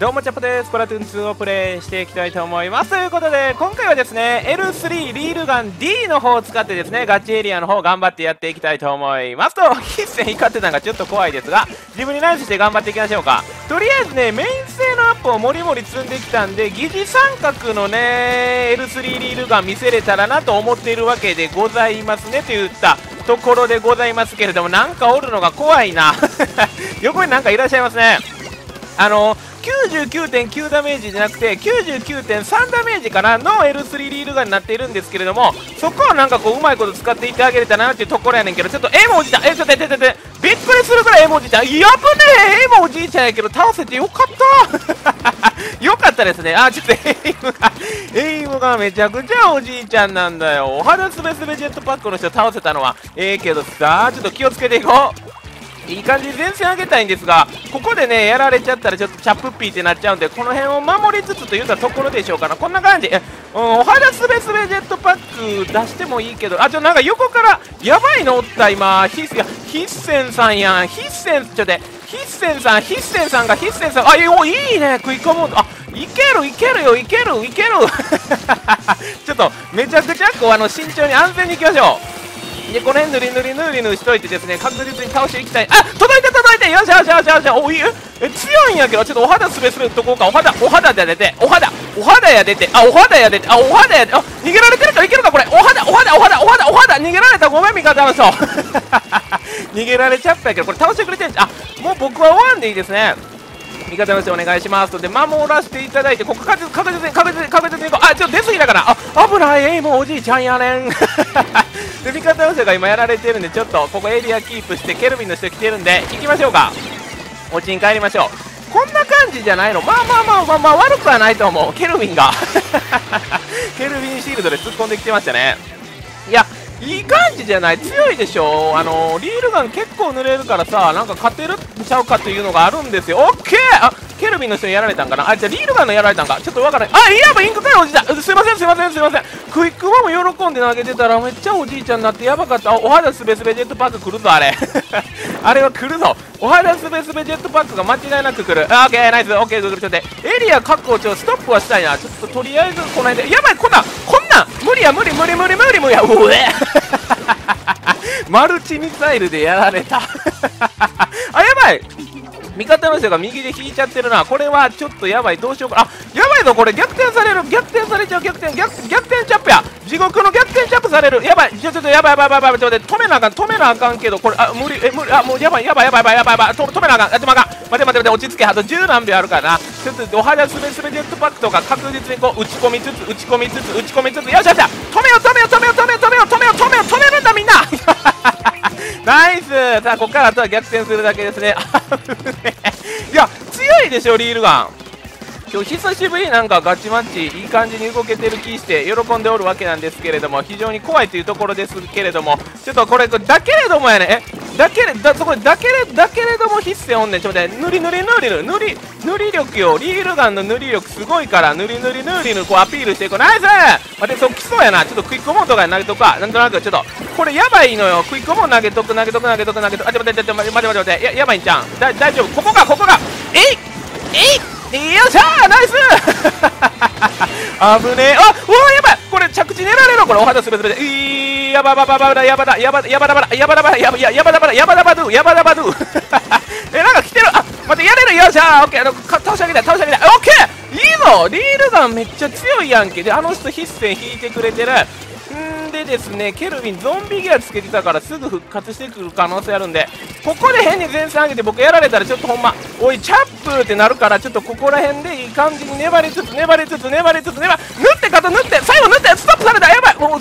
どうもチャップです。プラトゥーン2をプレイしていきたいと思います。ということで今回はですね L3 リールガン D の方を使ってですねガチエリアの方頑張ってやっていきたいと思いますと。一線怒ってたのがちょっと怖いですが、自分に何して頑張っていきましょうか。とりあえずねメイン性のアップをもりもり積んできたんで、疑似三角のね L3 リールガン見せれたらなと思っているわけでございますねと言ったところでございますけれども、なんかおるのが怖いな横になんかいらっしゃいますね。99.9 ダメージじゃなくて 99.3 ダメージからの L3 リールガンになっているんですけれども、そこをなんかこううまいこと使っていってあげれたなっていうところやねんけど、ちょっと M おじいちゃん、ちょっとびっくりするから M おじいちゃん、やぶねえ M おじいちゃんやけど倒せてよかったよかったですね。ちょっとエイムがめちゃくちゃおじいちゃんなんだよ。お肌すべすべジェットパックの人倒せたのはええけどさ、ちょっと気をつけていこう。いい感じに前線上げたいんですが、ここでねやられちゃったらちょっとチャップピーってなっちゃうんで、この辺を守りつつといったところでしょうかな。こんな感じ、お肌すべすべジェットパック出してもいいけど、ちょっとなんか横からやばいのおった今。ヒッセンさんあ、いいね、食い込もうと。いけるちょっとめちゃくちゃこう慎重に安全にいきましょう。でこの辺ぬりぬりしといてですね、確実に倒していきたい。届いた、よしおい強いんやけど、ちょっとお肌すべすべとこうか。お肌や出てあ、逃げられてるかいけるかこれ。お肌逃げられた、ごめん味方の人逃げられちゃったけど、これ倒してくれてんじゃん。もう僕はワンでいいですね。味方の人お願いしますので守らせていただいて、ここ確実にいこう。ちょっと出過ぎだから、危ないもうおじいちゃんやねんで味方の人が今やられてるんで、ちょっとここエリアキープして、ケルビンの人来てるんで行きましょうか。お家に帰りましょう。こんな感じじゃないの、まあ悪くはないと思う。ケルビンがケルビンシールドで突っ込んできてましたね。いい感じじゃない、強いでしょ。リールガン結構濡れるからさ、なんか勝てるんちゃうかというのがあるんですよ。オッケー。ケルビンの人にやられたんかな。じゃあリールガンのやられたんか、ちょっとわからない。やばい、インクかよおじいちゃん、すいません。クイックボムも喜んで投げてたらめっちゃおじいちゃんになってやばかった。お肌すべすべジェットパック来るぞあれあれは来るぞ、お肌すべすべジェットパックが間違いなく来る。オッケーナイス、オッケーグーグル。ちょっと待って、エリア確保中、ストップはしたいな。ちょっととりあえずこの辺で、やばい、こんなん無理や、うえマルチミサイルでやられたやばい、味方の人が右で引いちゃってるな。これはちょっとやばい、どうしようか。やばいぞこれ、逆転されちゃう。逆転チャップや、地獄の逆転チャップされる。やばい、ちょっとやばい、ちょっと待って、止めなあかんけどこれ、無理、もうやばい、止めなあかん、待て、落ち着け、あと10何秒あるからな。ちょっとお肌すべすべジェットパックとか確実にこう打ち込みつつ、よし、止めるんだみんなナイス。さあここからあとは逆転するだけですねいや強いでしょリールガン。今日久しぶりなんかガチマッチいい感じに動けてる気して喜んでおるわけなんですけれども、非常に怖いというところですけれども、ちょっとこれだけれどもやね、だけれども必須おんねん。ちょっと待って、塗り力よ、リールガンの塗り力すごいから、塗りこうアピールしていこう。ナイス。待って、そう来そうやな。ちょっとクイックモンとか投げとくか、なんとなく。ちょっとこれやばいのよ、クイックモン投げとく。待って、やばいんちゃん、大丈夫、ここか、えい、よっしゃー、ナイス危ねえ、うわやばい、これ着地狙われろ、これお肌すべすべで、やばだばだなんか来てる。待って、やれる、よっしゃー、オッケー、倒してあげたい、オッケー、いいぞ。リールガンめっちゃ強いやんけ。で人必戦引いてくれてるんでですね、ケルビンゾンビギアつけてたからすぐ復活してくる可能性あるんで、ここで変に前線上げて僕やられたらちょっとほんまおいチャップってなるから、ちょっとここら辺でいい感じに粘りつつ縫って肩縫って最後縫って、ストップされた、やばい、もう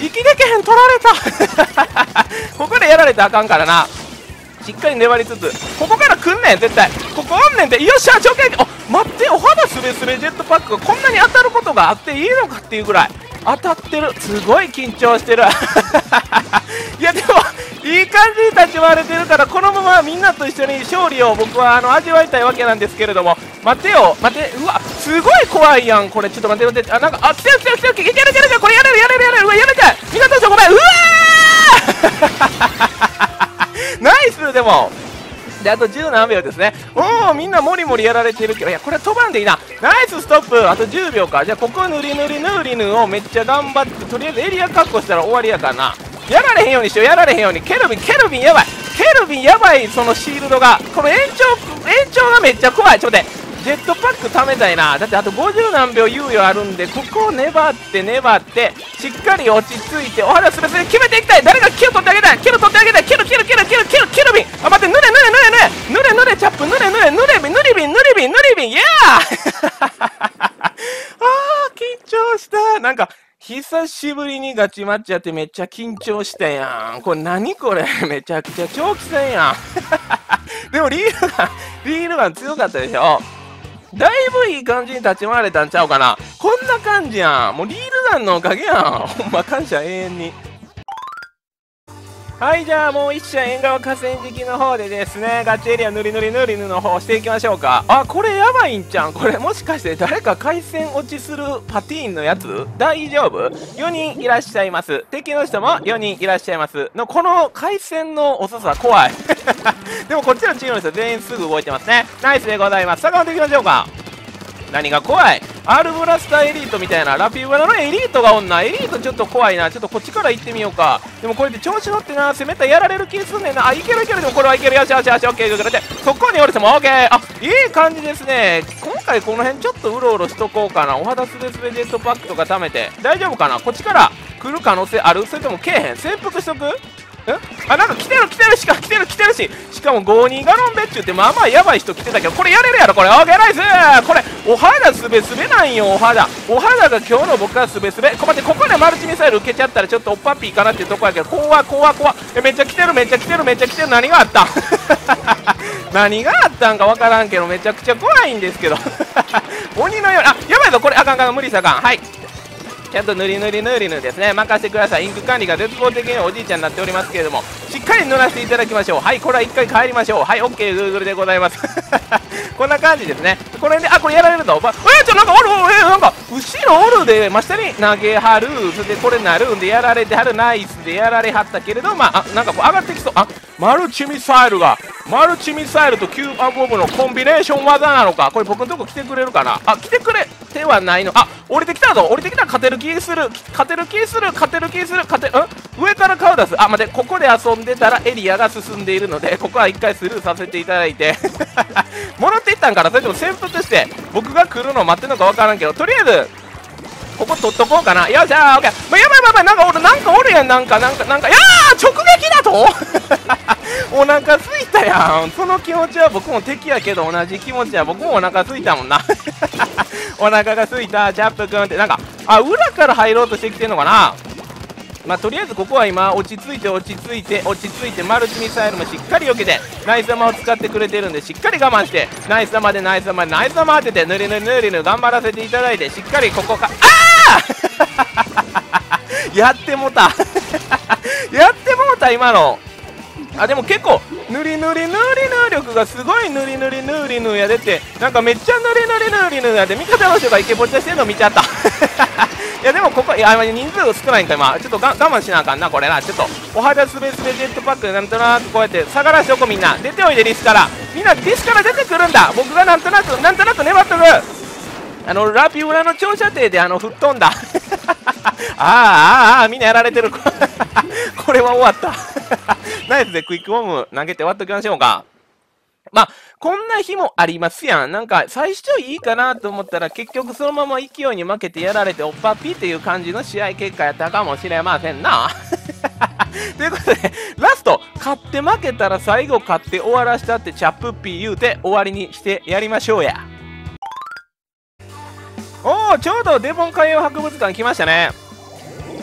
息でけへん、取られたここでやられたらあかんからな、しっかり粘りつつ、ここから来んねん絶対、ここおんねんで、よっしゃ条件、待って、お肌すべすべジェットパックがこんなに当たることがあっていいのかっていうぐらい当たってる。すごい緊張してるいやでもいい感じに立ち回れてるから、このままみんなと一緒に勝利を僕は味わいたいわけなんですけれども、待て、うわすごい怖いやんこれ。ちょっと待って、なんか来てる、いける、これやれる、うわやめて、味方ごめん、うわナイス。でもであと10何秒ですね。みんなもりもりやられてるけど、いやこれは飛ばんでいいな。ナイスストップ。あと10秒か。じゃあここぬりぬりぬりぬをめっちゃ頑張って、とりあえずエリア確保したら終わりやからな。やられへんようにしよう、やられへんように。ケルビンやばい、ケルビンやばい。そのシールドが、この延長がめっちゃ怖い。ちょっと待って、ジェットパック貯めたいな。だってあと50何秒猶予あるんで、ここを粘って粘ってしっかり落ち着いてお肌すれすれ決めていきたい。誰かキル取ってあげたい、キル取ってあげたい。キルビン、あ、待って、ぬれチャップ、ぬれビン、イエーあー緊張した。なんか久しぶりにガチマッチやってめっちゃ緊張したやん。これ何これ、めちゃくちゃ長期戦やんでもリールガン強かったでしょ。だいぶいい感じに立ち回れたんちゃうかな。こんな感じやん。もうリールガンのおかげやん。ほんま感謝永遠に。はい、じゃあもう一社縁側河川敷の方でですね、ガチエリアぬりぬりぬりぬの方していきましょうか。あ、これやばいんちゃん。これもしかして誰か回線落ちするパティーンのやつ大丈夫 ?4 人いらっしゃいます。敵の人も4人いらっしゃいます。の、この回線の遅さ怖い。でもこっちのチームの人全員すぐ動いてますね。ナイスでございます。遡っていきましょうか。何が怖い？ R ブラスターエリートみたいな、ラピューブラのエリートがおんな。エリートちょっと怖いな。ちょっとこっちから行ってみようか。でもこれで調子乗ってな、攻めたらやられる気すんねんな。あ、いけるいける。でもこれはいける。よしよしよし、オッケー。そこに降りてもオッケー。あ、いい感じですね。今回この辺ちょっとうろうろしとこうかな。お肌すべすべジェットパックとか貯めて。大丈夫かな？こっちから来る可能性ある？それともけえへん？潜伏しとく？あ、なんか来てるしか来てるしかも52ガロンベッチュってまあまあやばい人来てたけど、これやれるやろこれ。オーケーナイス。これお肌すべすべなんよ。お肌が今日の僕はすべすべ。待って、ここでマルチミサイル受けちゃったらちょっとおっぱっぴーかなっていうとこやけど、怖っ。めっちゃ来てる。何があった何があったんかわからんけどめちゃくちゃ怖いんですけど鬼のように。あ、やばいぞこれ。あかん、無理したかん。はい、ちゃんとぬりぬりですね、任せてください。インク管理が絶望的におじいちゃんになっておりますけれども、しっかり塗らせていただきましょう。はい、これは一回帰りましょう。はい、 OK、 グーグルでございますこんな感じですね。これで、あ、これやられるぞ。ちょ、なんかおる、なんか後ろおるで真下に投げはる。それでこれなるんでやられてはる。ナイスでやられはったけれど、まあ、なんかこう上がってきそう。あ、マルチミサイルとキューバボブのコンビネーション技なのか。これ僕のとこ来てくれるかな。あ、来てくれてはないの。あ、降りてきた。勝てる気する。上から顔出す。あ、待って、ここで遊んでたらエリアが進んでいるので、ここは一回スルーさせていただいて戻っていったんかな。それとも潜伏して僕が来るのを待ってるのかわからんけど、とりあえずここ取っとこうかな。よっしゃー、オッケー。やばい、なんかおるやん。なんかやー、直撃だとお腹すいたやん。その気持ちは僕も敵やけど、同じ気持ちは僕もお腹すいたもんなお腹がすいたチャップくんって、なんか、あ、裏から入ろうとしてきてんのかな。まあ、とりあえずここは今落ち着いてマルチミサイルもしっかり避けて、ナイス玉を使ってくれてるんでしっかり我慢して、ナイス玉当てて、ぬりぬり頑張らせていただいて、しっかりここか、あーやってもうた今の。あ、でも結構ぬりぬり力がすごい。ぬりぬりやでって、なんかめっちゃぬりぬりやで、味方の人がイケボッチャしてるの見ちゃったいやでもここ、いや人数少ないんか今。ちょっと我慢しなあかんなこれな。ちょっとお肌すべすべジェットパックでなんとなくこうやって下がらしておこう。みんな出ておいで、リスから出てくるんだ。僕がなんとなく粘っとる。ラピューラの長射程で吹っ飛んだあー、みんなやられてるこれは終わったナイスでクイックボム投げて終わっときましょうか。まあ、こんな日もありますやん。なんか最初いいかなと思ったら結局そのまま勢いに負けてやられておっぱっぴっていう感じの試合結果やったかもしれませんなということで、ラスト勝って負けたら最後勝って終わらしたってチャップピー言うて終わりにしてやりましょうや。おお、ちょうどデボン海洋博物館来ましたね。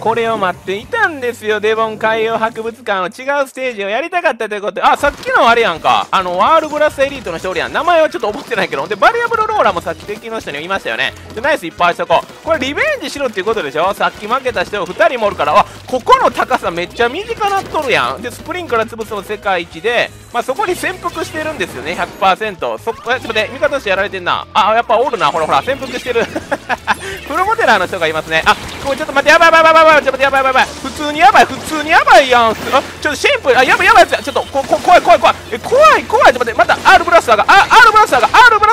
これを待っていたんですよ。デボン海洋博物館の違うステージをやりたかったということで、あ、さっきのあれやんか、ワールブラスエリートの人おるやん。名前はちょっと覚えてないけど、でバリアブルローラーもさっき敵の人に言いましたよね。でナイスいっぱいしとこう。これリベンジしろっていうことでしょ。さっき負けた人2人もおるから、あ、ここの高さめっちゃ身近なっとるやん。でスプリンクラー潰すの世界一で、まあ、そこに潜伏してるんですよね、100%。そこ、ちょっとね、味方としてやられてんな。あ、やっぱおるな、ほらほら、潜伏してる。プロモデラーの人がいますね。あ、これちょっと待って、やばい。普通にやばいやん。あ、ちょっとシェイプ、あ、やばいやつや。ちょっと、怖い。怖い。ちょっと待って、また R ブラスターが、R ブラ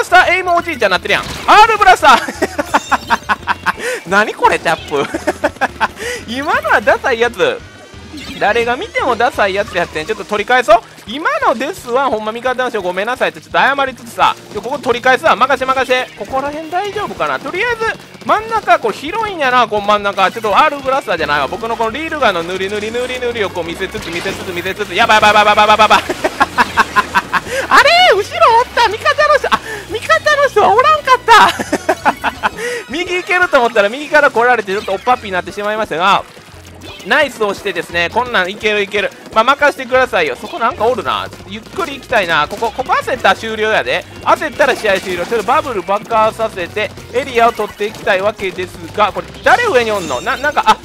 スター、エイムおじいちゃんなってるやん。R ブラスター。何これ、タップ。今のはダサいやつ。誰が見てもダサいやつやってん。ちょっと取り返そう。今のですわ、ほんま味方の人ごめんなさいってちょっと謝りつつさ、ここ取り返すわ、任せ。ここら辺大丈夫かな。とりあえず、真ん中、これ広いんやな、この真ん中。ちょっと R ブラスターじゃないわ。僕のこのリールガンの塗りをこう見せつつ、やばい。あれ後ろおった味方の人はおらんかった右行けると思ったら右から来られてちょっとおっぱっぴになってしまいましたが、ナイスをしてですね、こんなんいける。まあ、任せてくださいよ。そこなんかおるな。ゆっくり行きたいな。ここ焦ったら終了やで。焦ったら試合終了。ちょっとバブル爆発させて、エリアを取っていきたいわけですが、これ、誰上におんのなんか、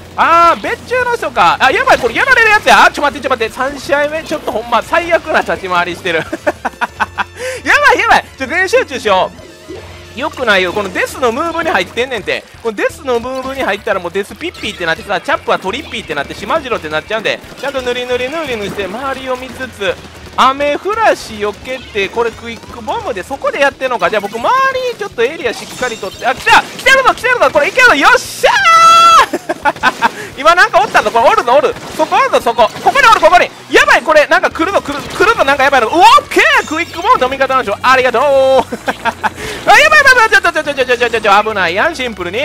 別注の人か。あ、やばい、これやられるやつや。ちょっと待って。3試合目、ちょっとほんま、最悪な立ち回りしてる。やばい。ちょっと練習中しよう。よくないよ、このデスのムーブに入ってんねんて。このデスのムーブに入ったらもうデスピッピーってなってさ、チャップはトリッピーってなって、しまじろってなっちゃうんで、ちゃんと塗りして、周りを見つつ、雨降らし避けて、これクイックボムで、そこでやってんのか。じゃあ僕、周りちょっとエリアしっかりとって、あ、来てるぞ、これいけるぞ、よっしゃー今なんかおったぞ、これおるぞ、そこ、ここに、やばい、これ、なんか来るぞ、なんかやばいの、オッケークイックボムの味方なんでしょ、ありがとうあ、やばい、危ないやん、シンプルに。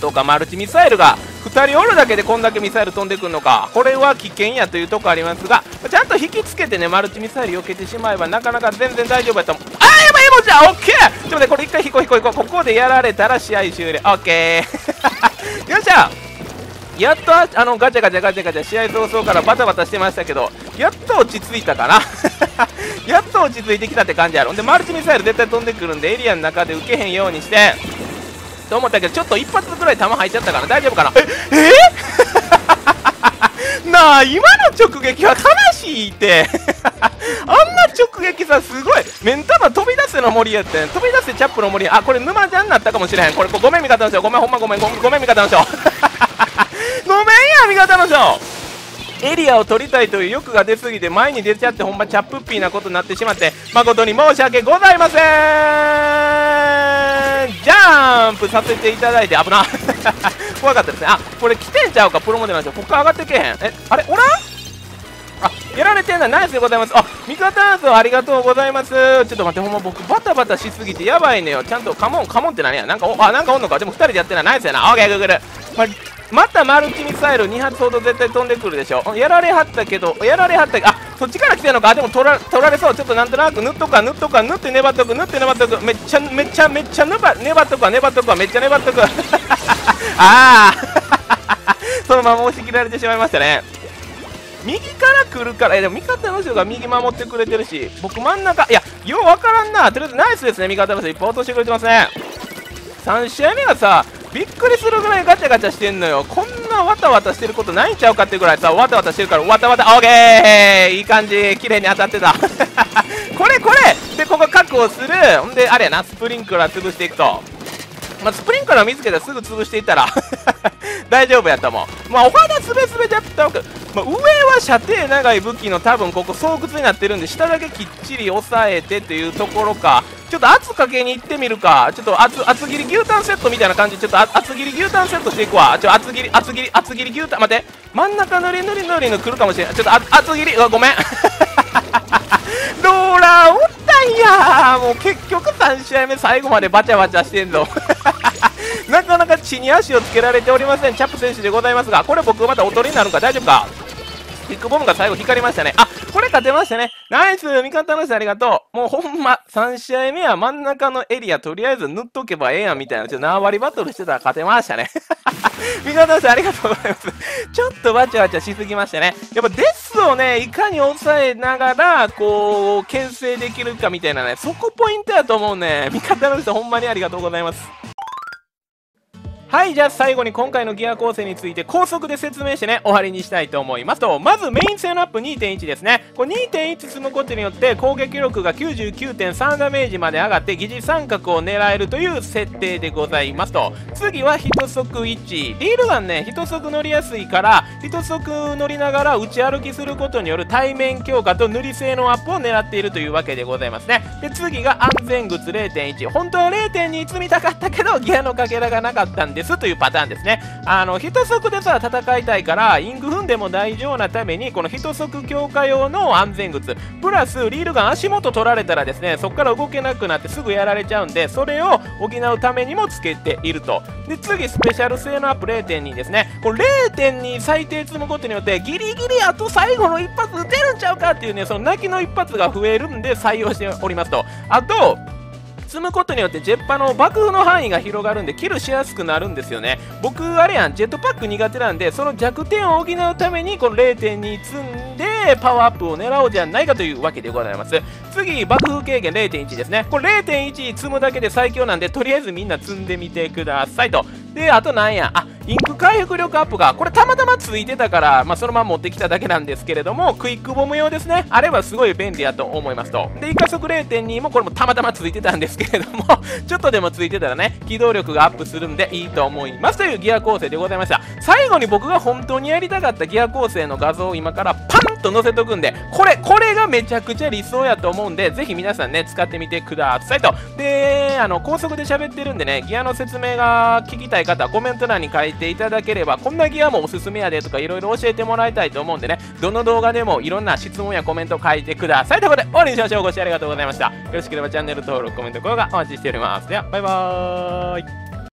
とか、マルチミサイルが2人おるだけでこんだけミサイル飛んでくるのか、これは危険やというとこありますが、ちゃんと引きつけてね、マルチミサイル避けてしまえば、なかなか全然大丈夫やったもん。あ、やばい、エモじゃん、オッケー。ちょっとね、これ1回引こう、ここでやられたら試合終了、オッケー。よっしゃやっと、ガチャガチャ、試合早々からバタバタしてましたけど、やっと落ち着いたかな。やっと落ち着いてきたって感じやろ。で、マルチミサイル絶対飛んでくるんで、エリアの中で受けへんようにして、と思ったけど、ちょっと一発くらい弾入っちゃったから大丈夫かな。なあ、今の直撃は悲しいって。あんな直撃さ、すごい。目ん玉飛び出せの森やってん。飛び出せチャップの森や。あ、これ沼ちゃんになったかもしれへん。これ、ごめん味方の人。ごめん味方の人。ごめんや、味方の人。エリアを取りたいという欲が出すぎて前に出ちゃってほんまチャップッピーなことになってしまって誠に申し訳ございません。ジャンプさせていただいて危な怖かったですね。あ、これ来てんちゃうかプロモデルなんですよ。ここ上がってけへん。あれおらん。あ、やられてんだ。ナイスでございます。あ、味方の人ありがとうございます。ちょっと待って、ほんま僕バタバタしすぎてやばいねよ。ちゃんとカモンって何や。なんかおんのか。でも2人でやってない。ナイスやな。オーケーグーグル。またマルチミサイル2発ほど絶対飛んでくるでしょ。やられはったけど、あ、そっちから来てんのか。でも取られそう。ちょっとなんとなく塗っとくわ、塗って粘っとく。めっちゃ粘っとくわ、めっちゃ粘っとく。ああそのまま押し切られてしまいましたね。右から来るから、でも味方の人が右守ってくれてるし、僕真ん中、いや、ようわからんな。とりあえずナイスですね、味方の人いっぱい落としてくれてますね。3試合目がさ、びっくりするぐらいガチャガチャしてんのよ。こんなわたわたしてることないんちゃうかってぐらいさ、わたわたしてるから、オーケー、いい感じ、綺麗に当たってた。これで、ここ確保する。ほんで、あれやな、スプリンクラー潰していくと。まあ、スプリンクラー見つけたらすぐ潰していったら、大丈夫やったもん。まあ、お花すべすべちゃったわけ。まあ、上は射程長い武器の多分ここ、巣窟になってるんで、下だけきっちり押さえてというところか。ちょっと圧かけに行ってみるか。ちょっと厚切り牛タンセットみたいな感じで、ちょっと厚切り牛タンセットしていくわ。ちょっと厚切り牛タン、待って。真ん中塗りの来るかもしれない。ちょっと厚切り、うわ、ごめん。ローラーおったんや。もう結局3試合目最後までバチャバチャしてんぞ。なかなか血に足をつけられておりません。チャップ選手でございますが、これ僕またおとりになるのか大丈夫か。ビッグボムが最後光りましたね。あ、これ勝てましたね。ナイス味方の人ありがとう。もうほんま、3試合目は真ん中のエリアとりあえず塗っとけばええやんみたいな、ちょっと縄張りバトルしてたら勝てましたね。味方の人ありがとうございます。ちょっとわちゃわちゃしすぎましたね。やっぱデスをね、いかに抑えながら、こう、牽制できるかみたいなね、そこポイントやと思うね。味方の人ほんまにありがとうございます。はい、じゃあ最後に今回のギア構成について高速で説明してね、終わりにしたいと思いますと、まずメイン性のアップ 2.1 ですね。これ 2.1 積むことによって攻撃力が 99.3 ダメージまで上がって疑似三角を狙えるという設定でございますと、次は一足一、リールガンね、一足乗りやすいから一足乗りながら打ち歩きすることによる対面強化と塗り性のアップを狙っているというわけでございますね。で次が安全靴 0.1、 本当は 0.2 積みたかったけどギアのかけらがなかったんでですというパターンですね。一足でさ戦いたいからイング踏んでも大丈夫なためにこの一足強化用の安全靴プラスリールガン、足元取られたらですねそこから動けなくなってすぐやられちゃうんで、それを補うためにもつけていると。で次スペシャル性のアップ 0.2 ですね。これ 0.2 最低積むことによってギリギリあと最後の一発打てるんちゃうかっていうね、その泣きの一発が増えるんで採用しておりますと、あと積むことによってジェッパの爆風の範囲が広がるんでキルしやすくなるんですよね。僕あれやん、ジェットパック苦手なんでその弱点を補うためにこの 0.2 積んでパワーアップを狙おうじゃないかというわけでございます。次爆風軽減 0.1 ですね。これ 0.1 積むだけで最強なんでとりあえずみんな積んでみてくださいと。であとなんや、インク回復力アップがこれたまたまついてたから、そのまま持ってきただけなんですけれども、クイックボム用ですね、あればすごい便利だと思いますと。で1加速 0.2 もこれもたまたまついてたんですけれどもちょっとでもついてたらね機動力がアップするんでいいと思いますというギア構成でございました。最後に僕が本当にやりたかったギア構成の画像を今からパンと載せとくんで、これがめちゃくちゃ理想やと思うんでぜひ皆さんね使ってみてくださいと。で高速で喋ってるんでね、ギアの説明が聞きたい方はコメント欄に書いていただければ、こんなギアもおすすめやでとかいろいろ教えてもらいたいと思うんでね、どの動画でもいろんな質問やコメント書いてくださいということで終わりにしましょう。ご視聴ありがとうございました。よろしければチャンネル登録、コメント、高評価お待ちしております。ではバイバーイ。